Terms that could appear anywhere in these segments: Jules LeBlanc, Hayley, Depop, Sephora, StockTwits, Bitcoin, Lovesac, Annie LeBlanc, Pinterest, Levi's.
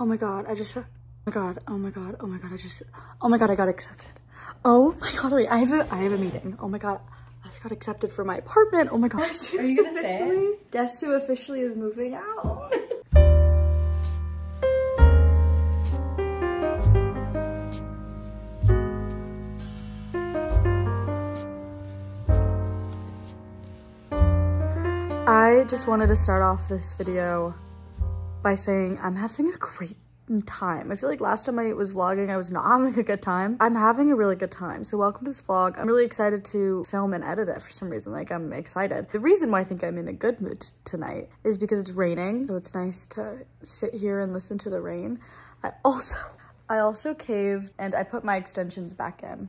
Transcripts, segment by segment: Oh my god, I just, I got accepted. Oh my god, wait, I have a meeting. Oh my god, I got accepted for my apartment. Oh my god. Are you gonna say? Guess who officially is moving out? I just wanted to start off this video by saying I'm having a great time. I feel like last time I was vlogging, I was not having a good time. I'm having a really good time. So welcome to this vlog. I'm really excited to film and edit it for some reason. Like, I'm excited. The reason why I think I'm in a good mood tonight is because it's raining. So it's nice to sit here and listen to the rain. I also caved and I put my extensions back in.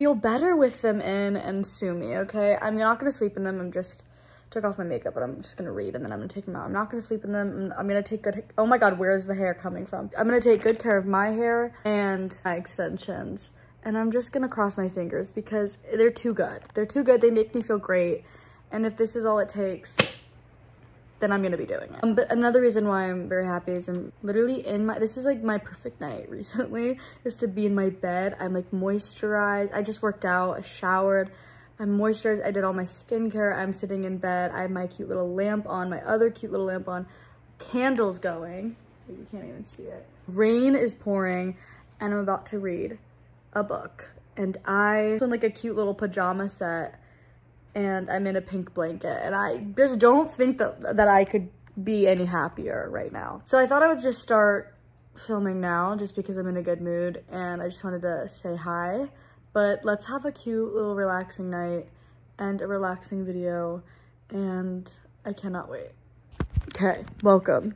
Feel better with them in and sue me, okay? I'm not gonna sleep in them. I'm just took off my makeup, but I'm just gonna read and then I'm gonna take them out. I'm not gonna sleep in them. I'm gonna take good, oh my god, where is the hair coming from? I'm gonna take good care of my hair and my extensions. And I'm just gonna cross my fingers because they're too good. They're too good, they make me feel great. And if this is all it takes, then I'm gonna be doing it. But another reason why I'm very happy is I'm literally in my, this is like my perfect night recently, is to be in my bed. I'm like moisturized. I just worked out, I showered, I'm moisturized. I did all my skincare. I'm sitting in bed. I have my cute little lamp on, my other cute little lamp on, candles going. You can't even see it. Rain is pouring and I'm about to read a book. And I'm in like a cute little pajama set and I'm in a pink blanket and I just don't think that I could be any happier right now. So I thought I would just start filming now just because I'm in a good mood and I just wanted to say hi, but let's have a cute little relaxing night and a relaxing video and I cannot wait. Okay, welcome.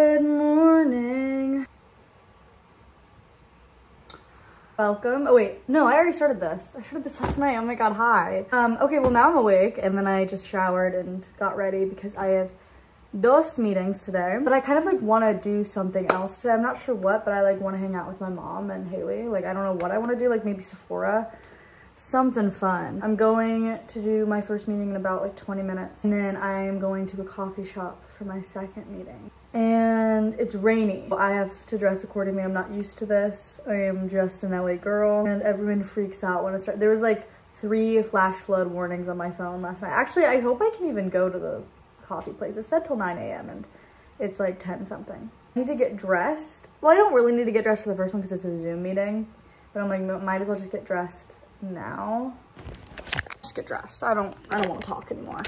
Good morning. Welcome. Oh wait, no, I already started this. I started this last night. Oh my god, hi. Okay, well now I'm awake and then I just showered and got ready because I have 2 meetings today. But I kind of like want to do something else today. I'm not sure what, but I like want to hang out with my mom and Hayley. Like, I don't know what I want to do, like maybe Sephora. Something fun. I'm going to do my first meeting in about like 20 minutes. And then I'm going to a coffee shop for my second meeting. And it's rainy. I have to dress accordingly. I'm not used to this. I am just an LA girl and everyone freaks out when I start. There was like 3 flash flood warnings on my phone last night. Actually, I hope I can even go to the coffee place. It's set till 9 a.m. and it's like 10 something. I need to get dressed. Well, I don't really need to get dressed for the first one because it's a Zoom meeting, but I'm like, might as well just get dressed now. Just get dressed. I don't want to talk anymore.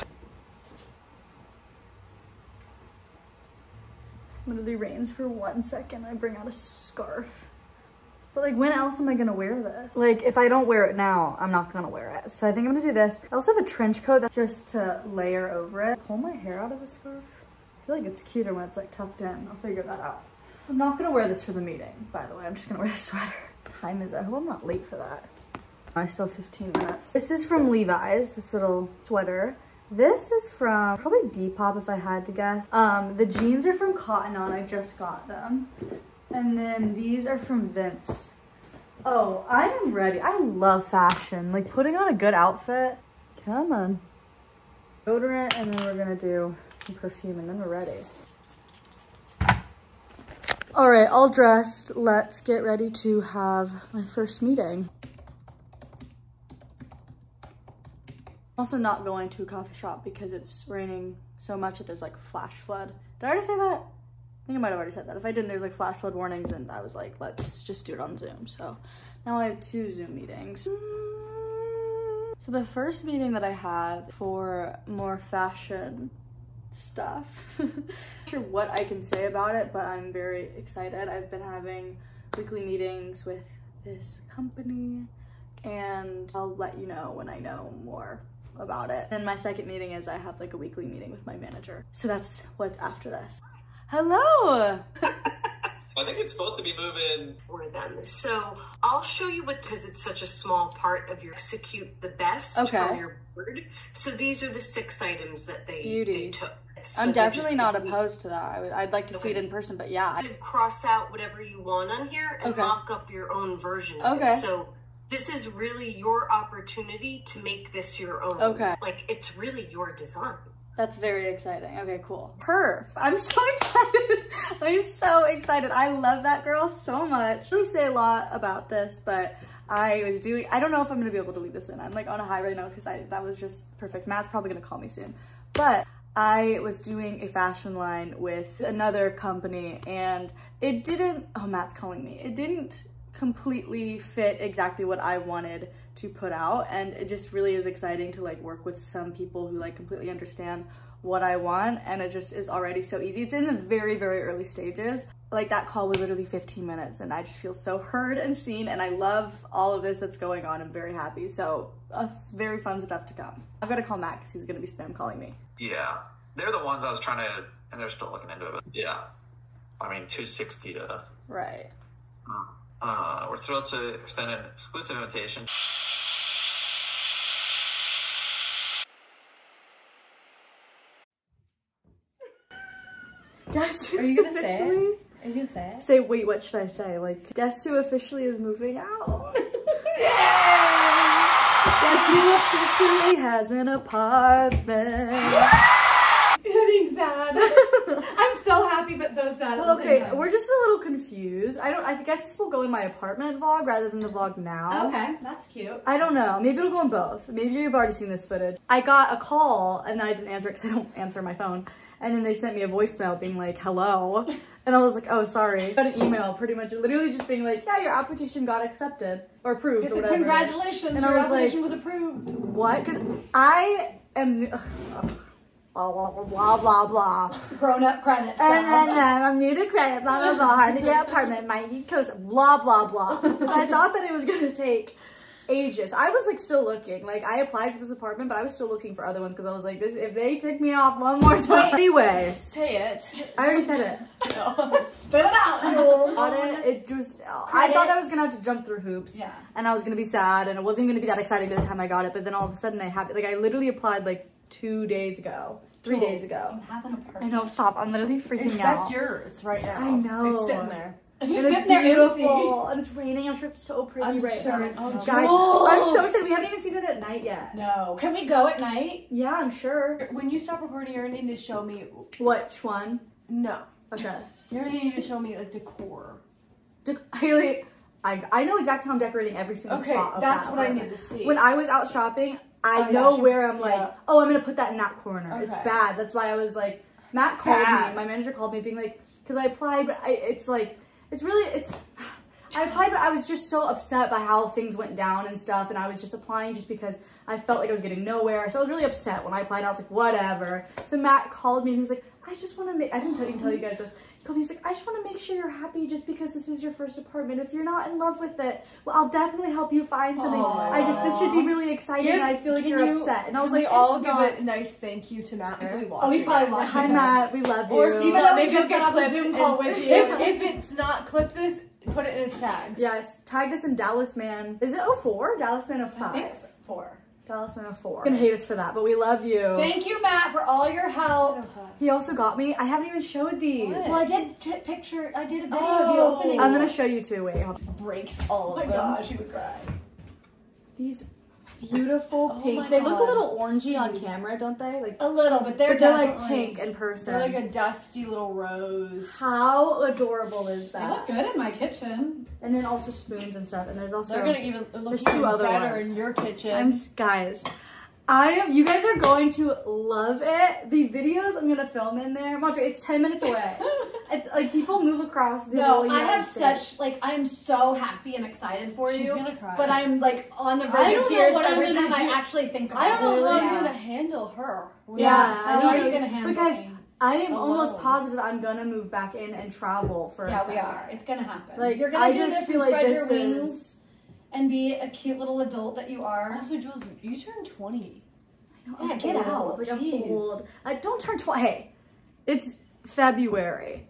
Literally rains for 1 second. I bring out a scarf. But like, when else am I gonna wear this? Like, if I don't wear it now, I'm not gonna wear it. So I think I'm gonna do this. I also have a trench coat that's just to layer over it. Pull my hair out of the scarf. I feel like it's cuter when it's like tucked in. I'll figure that out. I'm not gonna wear this for the meeting, by the way. I'm just gonna wear a sweater. What time is it? I hope I'm not late for that. I still have 15 minutes. This is from Levi's, this little sweater. This is from probably Depop if I had to guess. The jeans are from Cotton On, I just got them. And then these are from Vince. Oh, I am ready. I love fashion, like putting on a good outfit. Come on. Deodorant, and then we're gonna do some perfume and then we're ready. All right, all dressed. Let's get ready to have my first meeting. Also not going to a coffee shop because it's raining so much that there's like flash flood. Did I already say that? I think I might have already said that. If I didn't, there's like flash flood warnings and I was like, let's just do it on Zoom. So now I have 2 Zoom meetings. So the first meeting that I have for more fashion stuff, I'm not sure what I can say about it, but I'm very excited. I've been having weekly meetings with this company and I'll let you know when I know more about it. Then my second meeting is I have like a weekly meeting with my manager. So that's what's after this. Hello. I think it's supposed to be moving for them. So I'll show you what, because it's such a small part of your execute the best on your board. So these are the 6 items that they took. So I'm definitely not opposed to that. I'd like to see it in person, but yeah. You cross out whatever you want on here and mock up your own version of it. So this is really your opportunity to make this your own. Okay. Like, it's really your design. That's very exciting. Okay, cool. Perf. I'm so excited. I'm so excited. I love that girl so much. I really say a lot about this, but I don't know if I'm gonna be able to leave this in. I'm like on a high right now because that was just perfect. Matt's probably gonna call me soon. But I was doing a fashion line with another company and it didn't, oh, Matt's calling me. It didn't completely fit exactly what I wanted to put out, and it just really is exciting to like work with some people who like completely understand what I want, and it just is already so easy. It's in the very, very early stages. Like that call was literally 15 minutes and I just feel so heard and seen, and I love all of this that's going on. I'm very happy. So very fun stuff to come. I've got to call Matt because he's going to be spam calling me. Yeah. They're the ones I was trying to, and they're still looking into it. But yeah. I mean, 260 to... Right. We're thrilled to extend an exclusive invitation. Guess who's Are you gonna say it? Say, wait, what should I say? Like, guess who officially is moving out? Yeah! Guess who officially has an apartment? I'm being sad. I'm so happy, but so sad. Well, okay, we're just a little confused. I guess this will go in my apartment vlog rather than the vlog now. Okay, that's cute. I don't know. Maybe it'll go in both. Maybe you've already seen this footage. I got a call and I didn't answer it because I don't answer my phone. And then they sent me a voicemail being like, hello. And I was like, oh, sorry. Got an email pretty much literally just being like, yeah, your application got accepted or approved or whatever. Congratulations, your application was approved. What? Because I am... blah, blah, blah, blah, blah. Grown-up credits. And then I'm new to credit, blah, blah, blah. Hard to get apartment, might need codes, blah, blah, blah. I thought that it was going to take... ages. I was like still looking. Like I applied for this apartment, but I was still looking for other ones because I was like, this if they tick me off one more time. Anyway. Say it. I already said it. No. Spit it out. I thought I was gonna have to jump through hoops. Yeah. And I was gonna be sad and it wasn't gonna be that exciting by the time I got it, but then all of a sudden I have it. Like I literally applied like 2 days ago. 3 days ago. You have an apartment. I know, stop. I'm literally freaking out. That's yours right now. I know. It's sitting there. And it's beautiful, and it's raining. I'm sure it's so pretty right now. Oh, guys, I'm so excited. We haven't even seen it at night yet. No. Can we go at night? Yeah, I'm sure. When you stop recording, you're going to need to show me... Which one? No. Okay. You're going to need to show me, like, decor. Hayley, I know exactly how I'm decorating every single spot. Okay, that's what I need to see. When I was out shopping, I know where I'm like, oh, I'm going to put that in that corner. Okay. It's bad. That's why I was like... Matt called me. My manager called me being like... Because I applied, but it's like... I applied, but I was just so upset by how things went down and stuff, and I was just applying just because I felt like I was getting nowhere, so I was really upset when I applied. I was like, whatever. So Matt called me, and he was like, I just want to make, I didn't tell you guys this, he called me, he's like, I just want to make sure you're happy just because this is your first apartment. If you're not in love with it, well, I'll definitely help you find something. Aww. This should be really exciting, and I feel like you're upset. And I was like, I'll give a nice thank you to Matt. He probably watched it. Hi, Matt, we love you. Or even though we just got on the Zoom call with you. If it's not clipped this, put it in his tags. Yes, tag this in Dallas Man. Is it 04? Dallas Man 05. I think it's 04. Dallas Man 04. You're gonna hate us for that, but we love you. Thank you, Matt, for all your help. He also got me. I haven't even showed these. What? Well, I did a video of you opening. I'm gonna show you too. Wait, breaks all of them. Oh my gosh, you would cry. These beautiful pink. They look a little orangey on camera, don't they? Like a little, but they're like pink in person. They're like a dusty little rose. How adorable is that? They look good in my kitchen. And then also spoons and stuff. And there's also there's two other better ones in your kitchen. Guys, you guys are going to love it. The videos I'm gonna film in there, Monterey, it's 10 minutes away. It's like people move across the whole United States. I'm so happy and excited for you. She's gonna cry. But I'm like on the verge of tears every time I actually think about it. I don't know how I'm gonna handle her. Yeah, I know you're gonna handle her. Because I am almost positive I'm gonna move back in and travel for a second. Yeah, we are. It's gonna happen. Like you're gonna and be a cute little adult that you are. Also, Jules, you turned 20. I know. Yeah, I'm get out. Like, I'm old. I don't turn 20. Hey, it's February.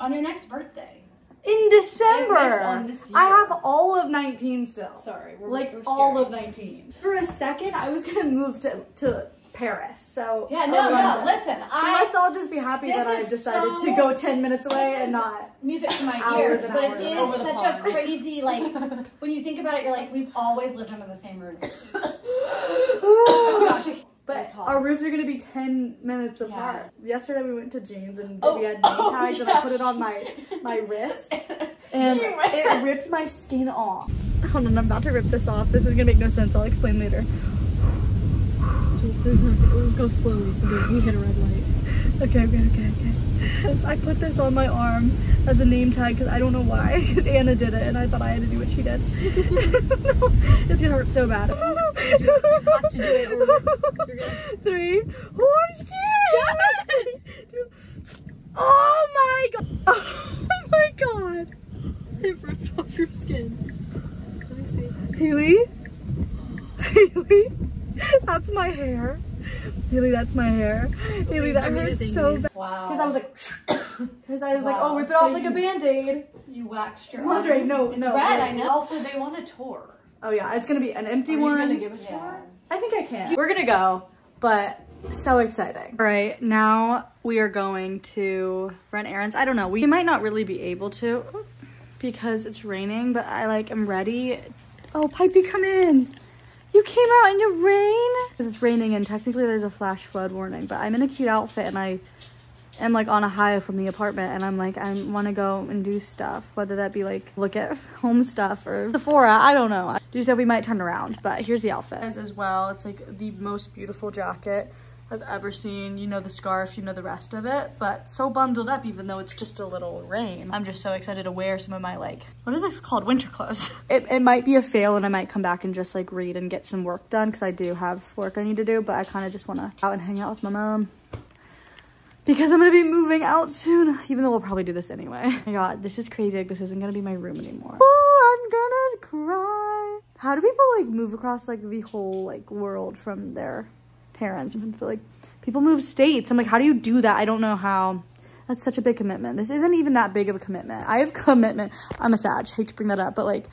On your next birthday. In December. This year. I have all of 19 still. Sorry, we're all of 19. For a second, I was gonna move to Paris. So yeah, no. Listen, let's all just be happy that I've decided to go 10 minutes away and not music to my ears. But it is such a crazy when you think about it, you're like, we've always lived under the same roof. Oh gosh. But our rooms are going to be 10 minutes apart. Yesterday we went to Jane's and we had name tags and I put it on my wrist. And it ripped my skin off. Hold on, I'm about to rip this off. This is going to make no sense. I'll explain later. Go slowly so that we hit a red light. Okay. I put this on my arm as a name tag because I don't know why. Because Anna did it and I thought I had to do what she did. It's gonna hurt so bad. You have to do it. Or you're gonna... 3, 4. I'm scared. 2. Oh my god! Oh my god! It ripped off your skin. Let me see. Hayley. That's my hair. Hayley, that's my hair. Hayley, that hurts so bad. Wow. Because I was like, oh, rip it off like a band-aid. You waxed your arm. It's red, I know. Also, they want a tour. Oh yeah, it's gonna be an empty one. Are you gonna give a tour? I think I can. We're gonna go, but so exciting. All right, now we are going to run errands. I don't know, we might not really be able to because it's raining, but I'm ready. Oh, Pipey, come in. You came out in the rain? Because it's raining and technically there's a flash flood warning, but I'm in a cute outfit and I am on a high from the apartment and I'm like, I want to go and do stuff, whether that be look at home stuff or Sephora, I don't know. Do stuff, we might turn around, but here's the outfit as well. It's the most beautiful jacket I've ever seen. You know the scarf, you know the rest of it, but so bundled up even though it's just a little rain. I'm just so excited to wear some of my what is this called, winter clothes. It might be a fail and I might come back and just read and get some work done because I do have work I need to do, but I kind of just want to out and hang out with my mom because I'm gonna be moving out soon, even though we'll probably do this anyway. Oh my god, this is crazy. This isn't gonna be my room anymore. Oh, I'm gonna cry. How do people move across the whole world from their parents? I feel people move states. I'm how do you do that? I don't know how. That's such a big commitment. This isn't even that big of a commitment. I have commitment. I'm a Sag. Hate to bring that up, but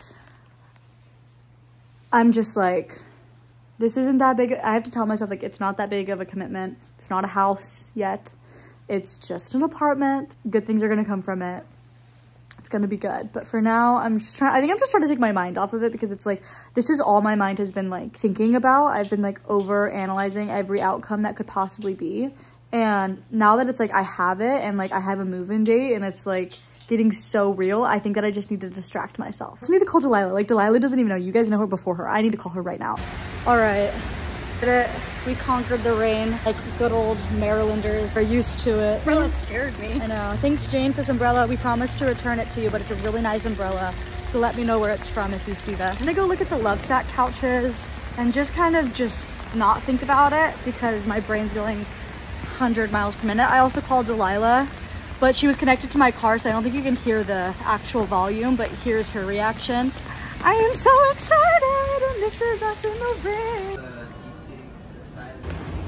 I'm just this isn't that big. I have to tell myself it's not that big of a commitment. It's not a house yet. It's just an apartment. Good things are gonna come from it. It's gonna be good, but for now I'm just trying. I think I'm just trying to take my mind off of it because it's this is all my mind has been thinking about. I've been over analyzing every outcome that could possibly be, and now that it's I have it and I have a move-in date and it's getting so real, I think that I just need to distract myself. I just need to call Delilah. Delilah doesn't even know. You guys know her before her. I need to call her right now. All right, did it. We conquered the rain good old Marylanders are used to it. Umbrella scared me. I know. Thanks, Jane, for this umbrella. We promised to return it to you, but it's a really nice umbrella. So let me know where it's from if you see this. I'm gonna go look at the Lovesac couches and just kind of not think about it because my brain's going 100 miles per minute. I also called Delilah, but she was connected to my car, so I don't think you can hear the actual volume, but here's her reaction. I am so excited, and this is us in the rain.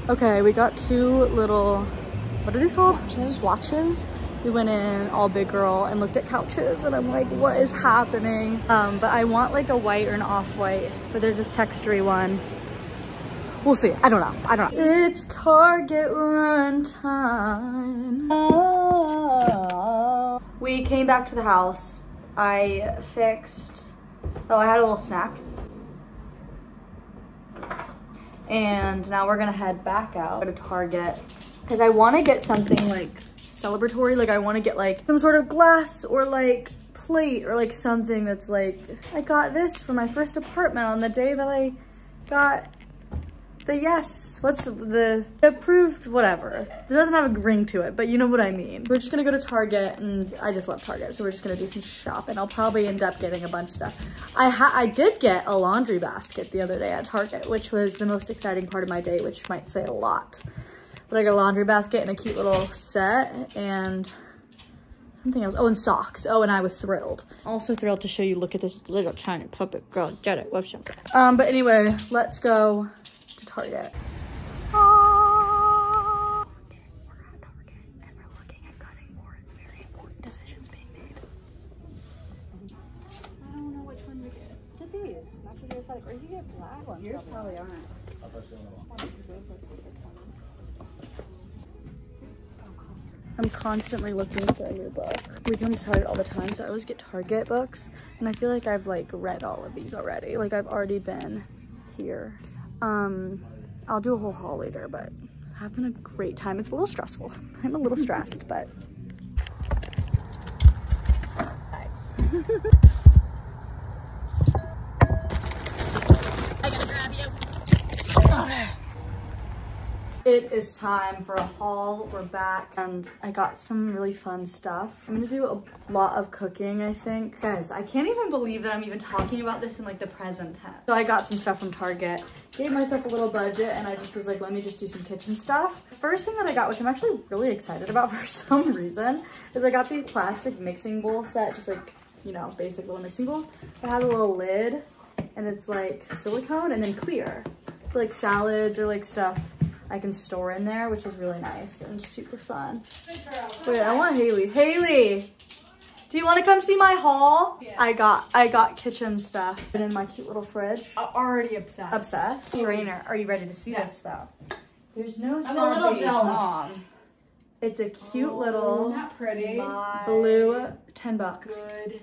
Okay, we got 2 little, what are these called? Swatches. We went in all big girl and looked at couches and I'm like, what is happening? But I want a white or an off-white, but there's this textury one. We'll see, I don't know. It's Target run time. Oh. We came back to the house. I fixed, I had a little snack. And now we're gonna head back out to Target because I want to get something celebratory. I want to get some sort of glass or plate or something that's I got this for my first apartment on the day that I got the approved, whatever. It doesn't have a ring to it, but you know what I mean. We're just gonna go to Target and I just love Target, so we're just gonna do some shopping. I'll probably end up getting a bunch of stuff. I did get a laundry basket the other day at Target, which was the most exciting part of my day, which might say a lot. But I got a laundry basket and a cute little set and something else. Oh, and socks. Oh, and I was thrilled. Also thrilled to show you, look at this little tiny puppet girl, Jedi. But anyway, let's go Target. Oh. We're at Target and we're looking at cutting boards. Very important decisions being made. I don't know which one we get. Get these. Not because they're aesthetic. Or you get black ones. Yours probably aren't. I'll push the other one. I'm constantly looking for a new book. We come to Target all the time, so I always get Target books. And I feel like I've read all of these already. I've already been here. I'll do a whole haul later, but having a great time. It's a little stressful. I'm a little stressed, but. I gotta grab you. It is time for a haul. We're back and I got some really fun stuff. I'm gonna do a lot of cooking, I think. Guys, I can't even believe that I'm even talking about this in like the present tense. So I got some stuff from Target, gave myself a little budget, and I just was like, let me just do some kitchen stuff. First thing that I got, which I'm actually really excited about for some reason, is I got these plastic mixing bowl set, just like, you know, basic little mixing bowls. It has a little lid and it's like silicone and then clear. So like salads or like stuff I can store in there, which is really nice and super fun. Wait, I want Hayley. Hayley, do you want to come see my haul? Yeah. I got kitchen stuff in my cute little fridge. I'm already obsessed. Obsessed? Trainer, are you ready to see this though? There's no I'm a little jealous. It's a cute little not pretty. Blue 10 bucks. Good.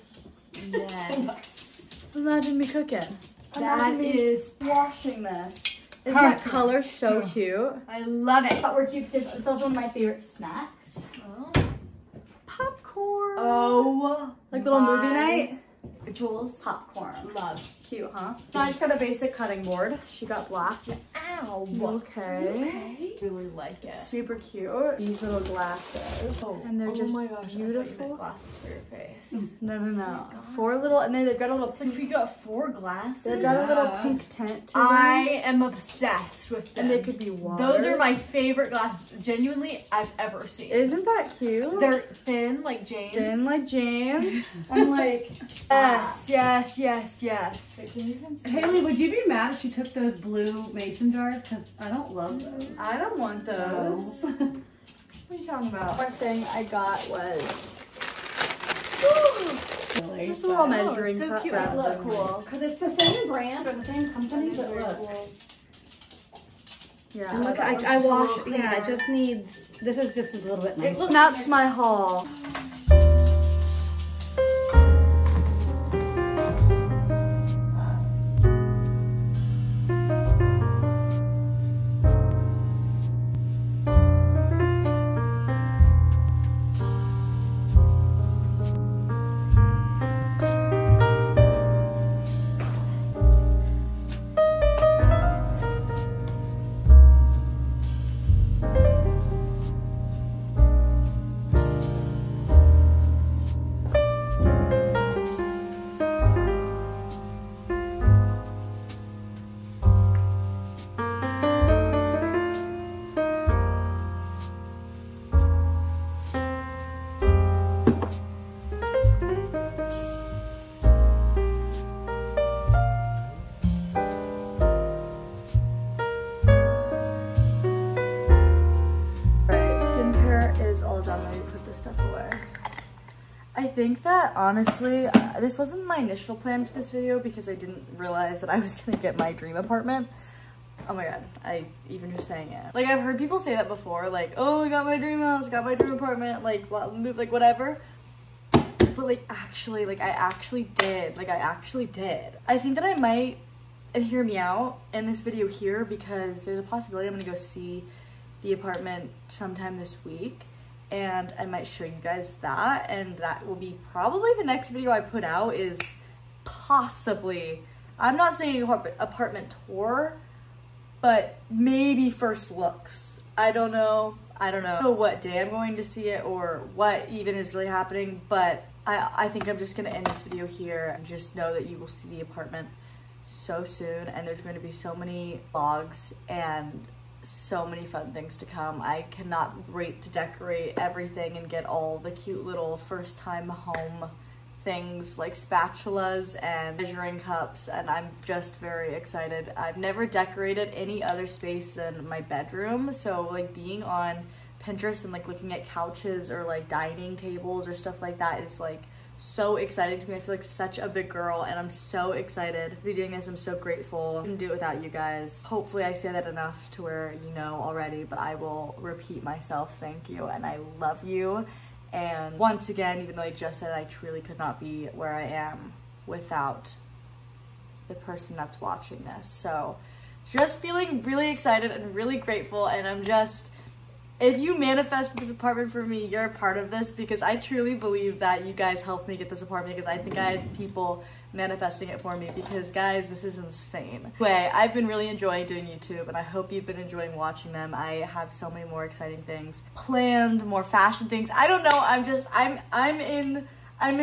Yes. 10 bucks. Imagine me cooking. That is washing this. Isn't that color so cute? I love it. But we're cute because it's also one of my favorite snacks. Oh. Popcorn. Oh. Like little movie night. Jules. Popcorn. Love. Cute, huh? No, I just got a basic cutting board. She got black. Yeah. Ow. Okay. Really like it. Super cute. These little glasses. Oh, and they're just my gosh, beautiful. You glasses for your face. No. Four little, and then they've got a little pink. Like we got four glasses. They've got a little pink tint to them. I am obsessed with them. And they could be water. Those are my favorite glasses, genuinely, I've ever seen. Isn't that cute? They're thin like James. I'm like, yes. Hayley, would you be mad if she took those blue mason jars? Because I don't love those. I don't want those. No. What are you talking about? One thing I got was just a little measuring cup. So cute. It looks cool. Because it's the same brand or the same company, but look. Cool. Yeah. And look, I wash. Yeah, it just needs. This is just a little bit nicer. That's my haul. I think that honestly, this wasn't my initial plan for this video because I didn't realize that I was gonna get my dream apartment. Oh my god, I even just saying it. Like I've heard people say that before, like, oh I got my dream house, got my dream apartment, like move, like whatever. But like actually, like I actually did. I think that I might, and hear me out, in this video here because there's a possibility I'm gonna go see the apartment sometime this week. And I might show you guys that, and that will be probably the next video I put out is possibly, I'm not saying apartment tour, but maybe first looks. I don't know what day I'm going to see it or what even is really happening, but I think I'm just gonna end this video here and just know that you will see the apartment so soon, and there's going to be so many vlogs and so many fun things to come. I cannot wait to decorate everything and get all the cute little first time home things like spatulas and measuring cups, and I'm just very excited. I've never decorated any other space than my bedroom, so like being on Pinterest and like looking at couches or like dining tables or stuff like that is like so exciting to me. I feel like such a big girl, and I'm so excited to be doing this. I'm so grateful. I couldn't do it without you guys. Hopefully I say that enough to where you know already, but I will repeat myself. Thank you, and I love you. And once again, even though I just said I truly could not be where I am without the person that's watching this. So just feeling really excited and really grateful, and I'm just, if you manifest this apartment for me, you're a part of this, because I truly believe that you guys helped me get this apartment, because I think I had people manifesting it for me, because guys, this is insane. Anyway, I've been really enjoying doing YouTube, and I hope you've been enjoying watching them. I have so many more exciting things planned, more fashion things. I don't know, I'm in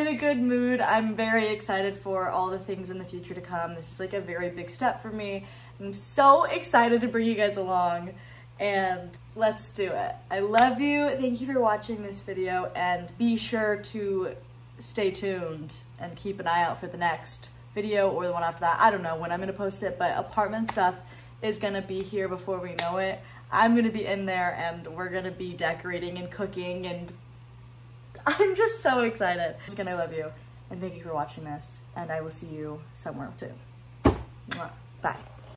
a good mood. I'm very excited for all the things in the future to come. This is like a very big step for me. I'm so excited to bring you guys along, and let's do it. I love you. Thank you for watching this video, and be sure to stay tuned and keep an eye out for the next video or the one after that. I don't know when I'm gonna post it, but apartment stuff is gonna be here before we know it. I'm gonna be in there, and we're gonna be decorating and cooking, and I'm just so excited. I love you, and thank you for watching this, and I will see you somewhere soon. Bye.